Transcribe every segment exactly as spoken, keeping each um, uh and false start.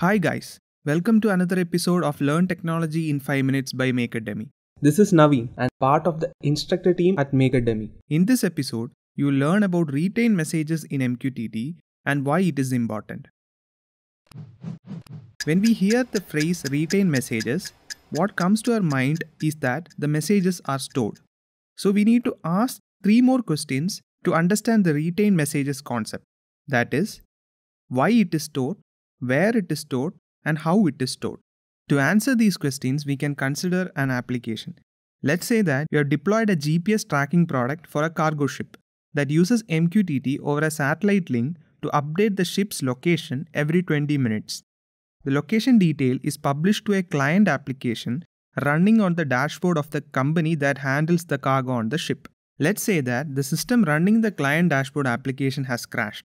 Hi guys, welcome to another episode of Learn Technology in five minutes by Makerdemy. This is Naveen and part of the instructor team at Makerdemy. In this episode, you will learn about retained messages in M Q T T and why it is important. When we hear the phrase retained messages, what comes to our mind is that the messages are stored. So we need to ask three more questions to understand the retained messages concept. That is, why it is stored, where it is stored, and how it is stored. To answer these questions, we can consider an application. Let's say that you have deployed a G P S tracking product for a cargo ship that uses M Q T T over a satellite link to update the ship's location every twenty minutes. The location detail is published to a client application running on the dashboard of the company that handles the cargo on the ship. Let's say that the system running the client dashboard application has crashed,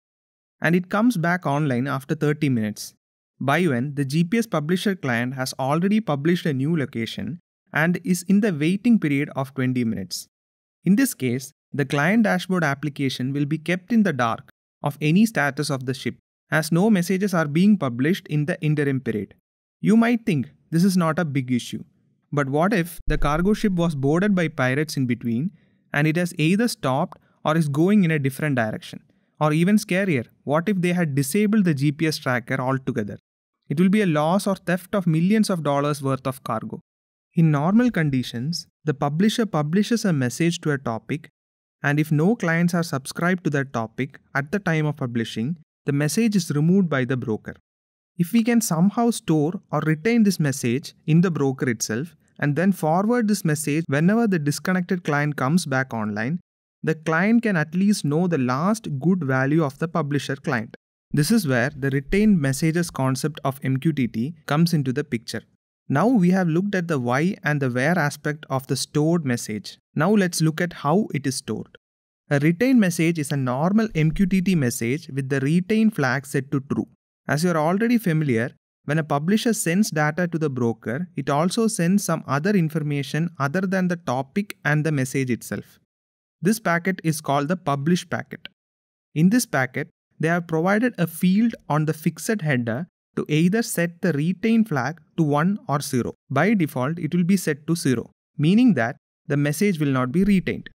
and it comes back online after thirty minutes, by when the G P S publisher client has already published a new location and is in the waiting period of twenty minutes. In this case, the client dashboard application will be kept in the dark of any status of the ship, as no messages are being published in the interim period. You might think this is not a big issue, but what if the cargo ship was boarded by pirates in between and it has either stopped or is going in a different direction? Or even scarier, what if they had disabled the G P S tracker altogether? It will be a loss or theft of millions of dollars worth of cargo. In normal conditions, the publisher publishes a message to a topic, and if no clients are subscribed to that topic at the time of publishing, the message is removed by the broker. If we can somehow store or retain this message in the broker itself and then forward this message whenever the disconnected client comes back online, the client can at least know the last good value of the publisher client. This is where the retained messages concept of M Q T T comes into the picture. Now we have looked at the why and the where aspect of the stored message. Now let's look at how it is stored. A retained message is a normal M Q T T message with the retain flag set to true. As you are already familiar, when a publisher sends data to the broker, it also sends some other information other than the topic and the message itself. This packet is called the publish packet. In this packet, they have provided a field on the fixed header to either set the retain flag to one or zero. By default, it will be set to zero, meaning that the message will not be retained.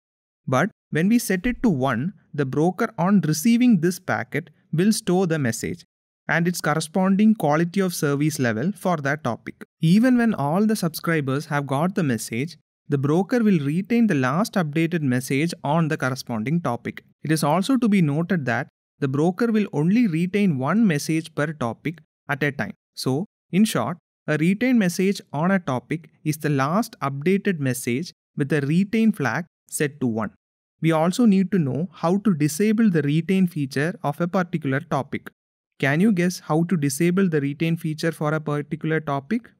But when we set it to one, the broker on receiving this packet will store the message and its corresponding quality of service level for that topic. Even when all the subscribers have got the message, the broker will retain the last updated message on the corresponding topic. It is also to be noted that the broker will only retain one message per topic at a time. So, in short, a retained message on a topic is the last updated message with the retain flag set to one. We also need to know how to disable the retain feature of a particular topic. Can you guess how to disable the retain feature for a particular topic?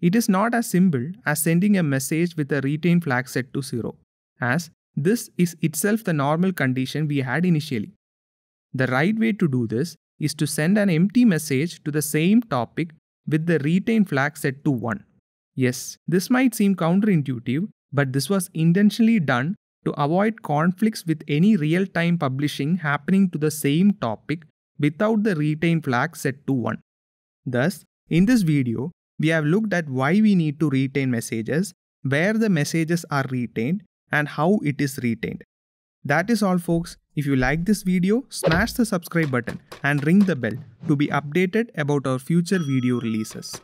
It is not as simple as sending a message with a retain flag set to zero, as this is itself the normal condition we had initially. The right way to do this is to send an empty message to the same topic with the retain flag set to one. Yes, this might seem counterintuitive, but this was intentionally done to avoid conflicts with any real-time publishing happening to the same topic without the retain flag set to one. Thus, in this video, we have looked at why we need to retain messages, where the messages are retained, and how it is retained. That is all, folks. If you like this video, smash the subscribe button and ring the bell to be updated about our future video releases.